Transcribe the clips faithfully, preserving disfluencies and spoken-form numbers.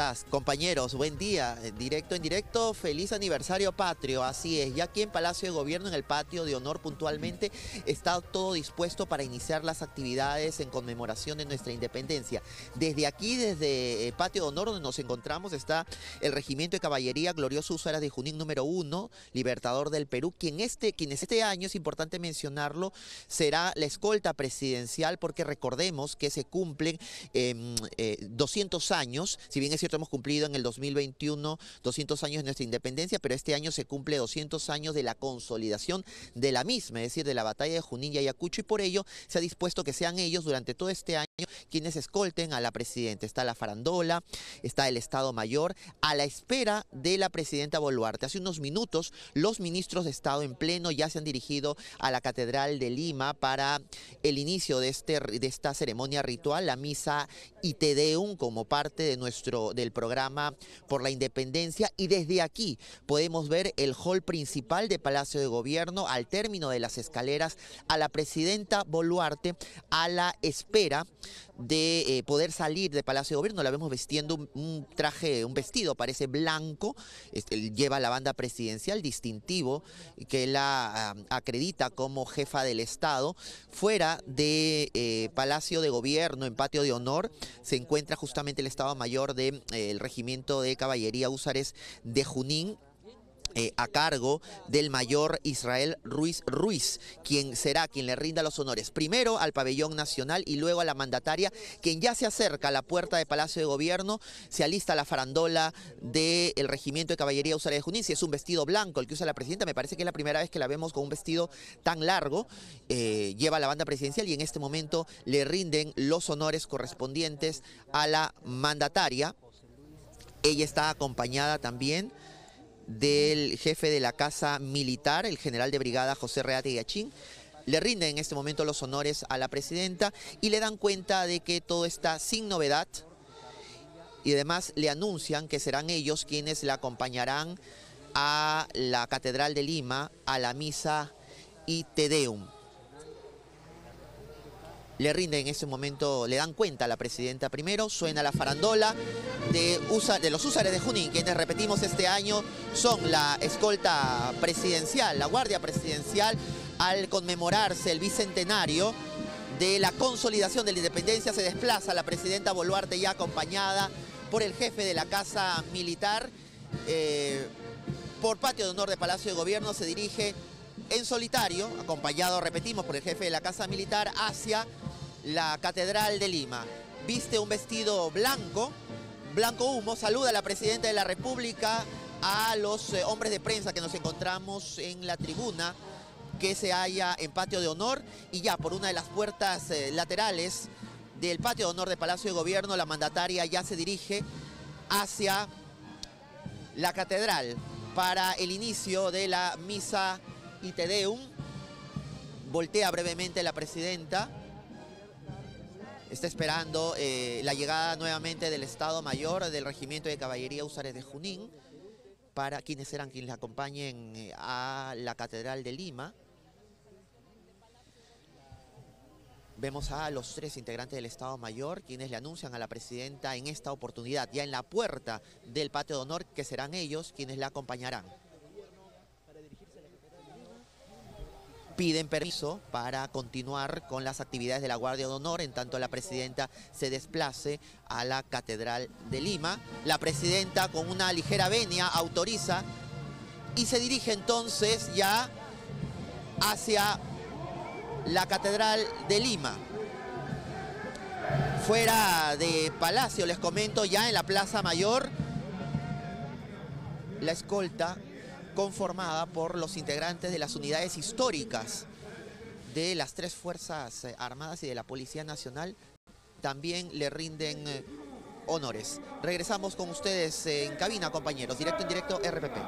estás? Compañeros, buen día. En directo, en directo, feliz aniversario patrio. Así es, ya aquí en Palacio de Gobierno, en el patio de honor puntualmente, está todo dispuesto para iniciar las actividades en conmemoración de nuestra independencia. Desde aquí, desde el patio de honor donde nos encontramos, está el Regimiento de Caballería Glorioso Húsares de Junín número uno, Libertador del Perú, quien este, quienes este año, es importante mencionarlo, será la escolta presidencial, porque recordemos que se cumplen eh, eh, doscientos años, si bien es cierto hemos cumplido en el dos mil veintiuno doscientos años de nuestra independencia, pero este año se cumple doscientos años de la consolidación de la misma, es decir, de la batalla de Junín y Ayacucho, y por ello se ha dispuesto que sean ellos durante todo este año quienes escolten a la presidenta. Está la farandola, está el Estado Mayor, a la espera de la presidenta Boluarte. Hace unos minutos los ministros de Estado en pleno ya se han dirigido a la Catedral de Lima para el inicio de, este, de esta ceremonia ritual, la misa y Te Deum, como parte de nuestro, del programa por la independencia, y desde aquí podemos ver el hall principal de Palacio de Gobierno, al término de las escaleras, a la presidenta Boluarte a la espera de eh, poder salir de Palacio de Gobierno. La vemos vestiendo un, un traje, un vestido, parece blanco, este, lleva la banda presidencial, distintivo, que la a, acredita como jefa del Estado. Fuera de eh, Palacio de Gobierno, en patio de honor, se encuentra justamente el Estado Mayor del de, eh, Regimiento de Caballería Húsares de Junín, Eh, a cargo del mayor Israel Ruiz Ruiz, quien será quien le rinda los honores, primero al pabellón nacional y luego a la mandataria, quien ya se acerca a la puerta de Palacio de Gobierno. Se alista la farandola del Regimiento de Caballería Húsares de Junín. Si es un vestido blanco el que usa la presidenta, me parece que es la primera vez que la vemos con un vestido tan largo. Eh, lleva la banda presidencial y en este momento le rinden los honores correspondientes a la mandataria. Ella está acompañada también del jefe de la Casa Militar, el general de brigada José Reate Gachín. Le rinden en este momento los honores a la presidenta y le dan cuenta de que todo está sin novedad, y además le anuncian que serán ellos quienes la acompañarán a la Catedral de Lima, a la misa y Te Deum. Le rinden en este momento, le dan cuenta a la presidenta primero, suena la farandola de, Usa, de los Húsares de Junín, quienes, repetimos, este año son la escolta presidencial, la guardia presidencial, al conmemorarse el bicentenario de la consolidación de la independencia. Se desplaza la presidenta Boluarte ya acompañada por el jefe de la Casa Militar. Eh, por patio de honor de Palacio de Gobierno se dirige en solitario, acompañado, repetimos, por el jefe de la Casa Militar, hacia la Catedral de Lima. Viste un vestido blanco, blanco humo, saluda a la presidenta de la República, a los eh, hombres de prensa que nos encontramos en la tribuna que se halla en patio de honor, y ya por una de las puertas eh, laterales del patio de honor de Palacio de Gobierno, la mandataria ya se dirige hacia la catedral para el inicio de la misa y Te Deum. Voltea brevemente la presidenta. Está esperando eh, la llegada nuevamente del Estado Mayor del Regimiento de Caballería Húsares de Junín, para quienes serán quienes la acompañen a la Catedral de Lima. Vemos a los tres integrantes del Estado Mayor, quienes le anuncian a la presidenta en esta oportunidad, ya en la puerta del patio de honor, que serán ellos quienes la acompañarán. Piden permiso para continuar con las actividades de la Guardia de Honor, en tanto la presidenta se desplace a la Catedral de Lima. La presidenta, con una ligera venia, autoriza y se dirige entonces ya hacia la Catedral de Lima. Fuera de Palacio, les comento, ya en la Plaza Mayor, la escolta conformada por los integrantes de las unidades históricas de las tres Fuerzas Armadas y de la Policía Nacional, también le rinden eh, honores. Regresamos con ustedes eh, en cabina, compañeros. Directo en directo, R P P.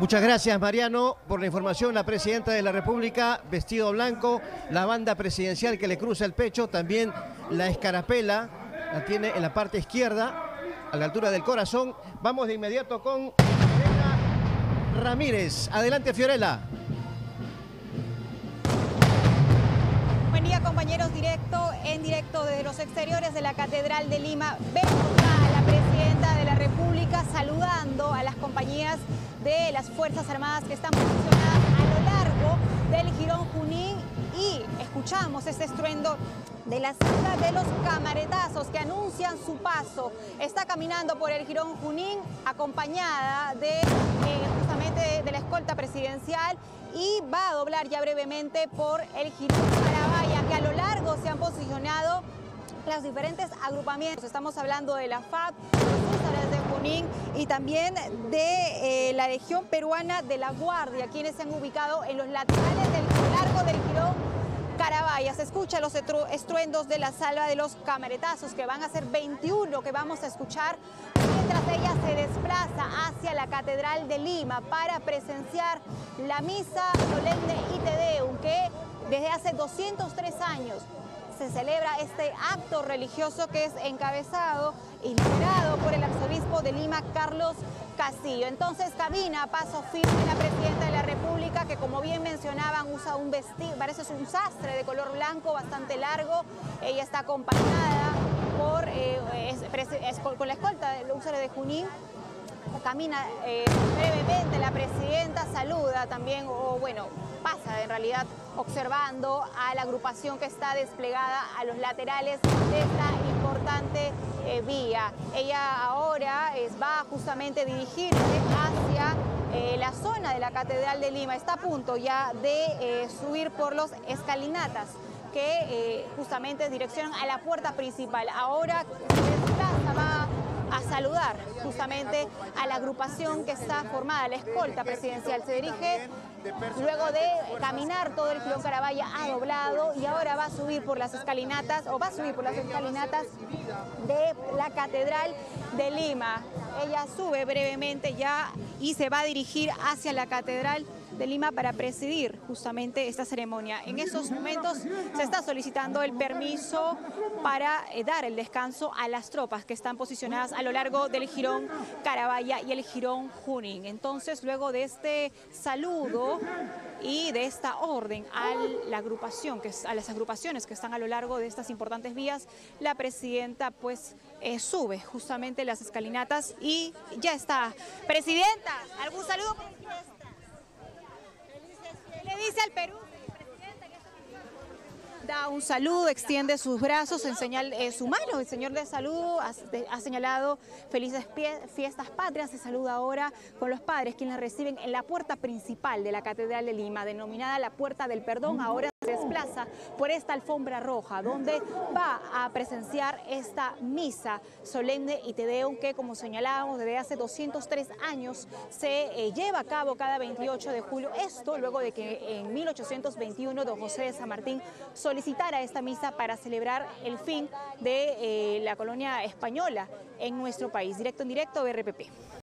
Muchas gracias, Mariano, por la información. La presidenta de la República, vestido blanco, la banda presidencial que le cruza el pecho, también la escarapela, la tiene en la parte izquierda, a la altura del corazón. Vamos de inmediato con Fiorella Ramírez. Adelante, Fiorella. Buen día, compañeros, directo en directo desde los exteriores de la Catedral de Lima. Vemos a la presidenta de la República saludando a las compañías de las Fuerzas Armadas que están posicionadas a lo largo del Jirón Junín y escuchamos este estruendo de la cifra de los camaretazos que anuncian su paso. Está caminando por el Jirón Junín acompañada de eh, justamente de, de la escolta presidencial y va a doblar ya brevemente por el Jirón Carabaya, que a lo largo se han posicionado los diferentes agrupamientos. Estamos hablando de la F A P, Húsares de Junín y también de eh, la Legión Peruana de la Guardia, quienes se han ubicado en los laterales del largo del Jirón Carabaya. Se escucha los estruendos de la salva de los camaretazos, que van a ser veintiuno que vamos a escuchar, mientras ella se desplaza hacia la Catedral de Lima para presenciar la misa solemne y Te Deum, que desde hace doscientos tres años se celebra este acto religioso, que es encabezado y liderado por el arzobispo de Lima, Carlos Castillo. Entonces camina a paso firme la presidenta de la República, que como bien mencionaban usa un vestido, parece un sastre de color blanco bastante largo. Ella está acompañada por, eh, es, es, con la escolta de los Húsares de Junín. Camina eh, brevemente la presidenta, saluda también, o bueno, pasa en realidad observando a la agrupación que está desplegada a los laterales de esta importante eh, vía. Ella ahora es, va justamente a dirigirse hacia eh, la zona de la Catedral de Lima. Está a punto ya de eh, subir por los escalinatas que eh, justamente direccionan a la puerta principal. Ahora se desplaza, va a saludar justamente a la agrupación que está formada, la escolta presidencial. Se dirige, luego de caminar todo el Jirón Carabaya, ha doblado y ahora va a subir por las escalinatas, o va a subir por las escalinatas de la Catedral de Lima. Ella sube brevemente ya y se va a dirigir hacia la Catedral de Lima para presidir justamente esta ceremonia. En estos momentos se está solicitando el permiso para eh, dar el descanso a las tropas que están posicionadas a lo largo del Jirón Carabaya y el Jirón Junín. Entonces, luego de este saludo y de esta orden a la agrupación, que es, a las agrupaciones que están a lo largo de estas importantes vías, la presidenta pues eh, sube justamente las escalinatas y ya está. Presidenta, ¿algún saludo? Dice al Perú, da un saludo, extiende sus brazos en señal, eh, su mano. El señor de salud ha, de, ha señalado felices pie, fiestas patrias. Se saluda ahora con los padres, quienes reciben en la puerta principal de la Catedral de Lima, denominada la Puerta del Perdón. Ahora se desplaza por esta alfombra roja, donde va a presenciar esta misa solemne y Te Deum, que como señalábamos desde hace doscientos tres años se eh, lleva a cabo cada veintiocho de julio. Esto luego de que en mil ochocientos veintiuno don José de San Martín solicitara esta misa para celebrar el fin de eh, la colonia española en nuestro país. Directo en directo, R P P.